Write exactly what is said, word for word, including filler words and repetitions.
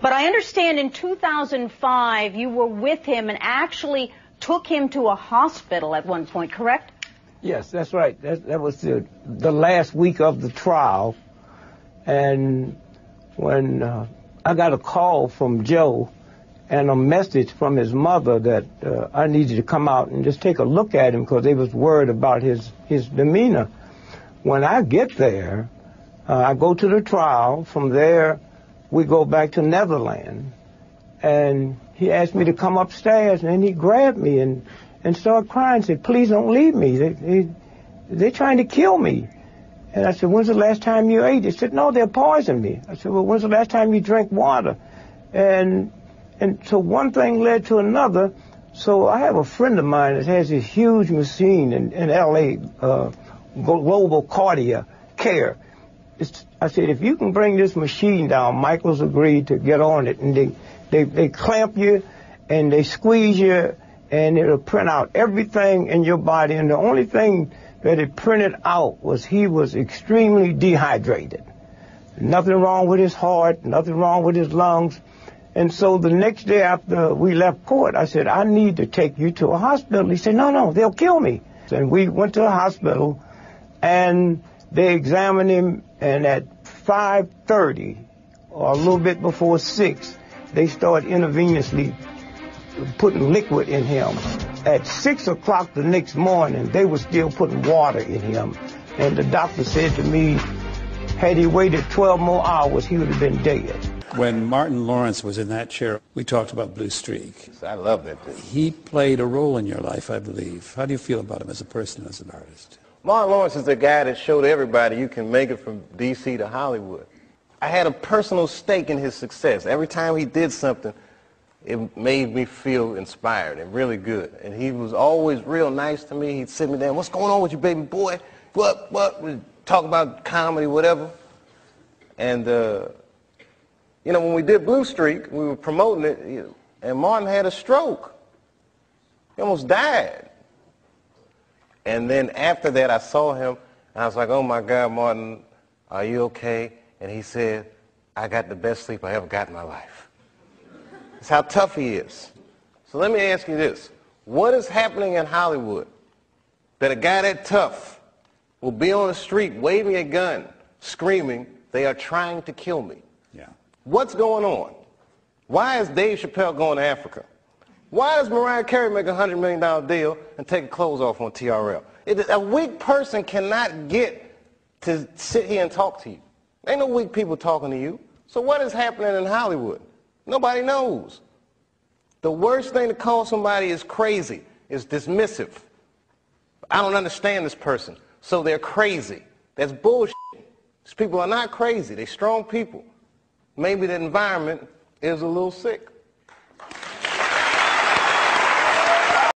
But I understand in two thousand five you were with him and actually took him to a hospital at one point, correct? Yes, that's right. That, that was the, the last week of the trial. And when uh, I got a call from Joe and a message from his mother that uh, I needed to come out and just take a look at him because they was worried about his, his demeanor. When I get there, uh, I go to the trial. From there, we go back to Neverland. And he asked me to come upstairs, and he grabbed me and, and started crying and said, please don't leave me. They, they, they're trying to kill me. And I said, when's the last time you ate? He said, no, they'll poison me. I said, well, when's the last time you drank water? And And so one thing led to another. So I have a friend of mine that has this huge machine in, in L A, uh, Global Cardiac Care. It's, I said, if you can bring this machine down, Michael's agreed to get on it. And they, they, they clamp you and they squeeze you and it'll print out everything in your body. And the only thing that it printed out was he was extremely dehydrated. Nothing wrong with his heart, nothing wrong with his lungs. And so the next day after we left court, I said, I need to take you to a hospital. He said, no, no, they'll kill me. And we went to a hospital, and they examined him, and at five thirty, or a little bit before six, they started intravenously putting liquid in him. At six o'clock the next morning, they were still putting water in him. And the doctor said to me, had he waited twelve more hours, he would have been dead. When Martin Lawrence was in that chair, we talked about Blue Streak. I love that piece. He played a role in your life, I believe. How do you feel about him as a person, as an artist? Martin Lawrence is the guy that showed everybody you can make it from D C to Hollywood. I had a personal stake in his success. Every time he did something, it made me feel inspired and really good. And he was always real nice to me. He'd sit me down, what's going on with you, baby boy? What, what? We'd talk about comedy, whatever. And, uh... you know, when we did Blue Streak, we were promoting it, and Martin had a stroke. He almost died. And then after that, I saw him, and I was like, oh, my God, Martin, are you okay? And he said, I got the best sleep I ever got in my life. That's how tough he is. So let me ask you this. What is happening in Hollywood that a guy that tough will be on the street waving a gun, screaming, they are trying to kill me? Yeah. What's going on? Why is Dave Chappelle going to Africa? Why does Mariah Carey make a one hundred million dollar deal and take her clothes off on T R L? It, a weak person cannot get to sit here and talk to you. Ain't no weak people talking to you. So what is happening in Hollywood? Nobody knows. The worst thing to call somebody is crazy, is dismissive. I don't understand this person, so they're crazy. That's bullshit. These people are not crazy. They're strong people. Maybe the environment is a little sick.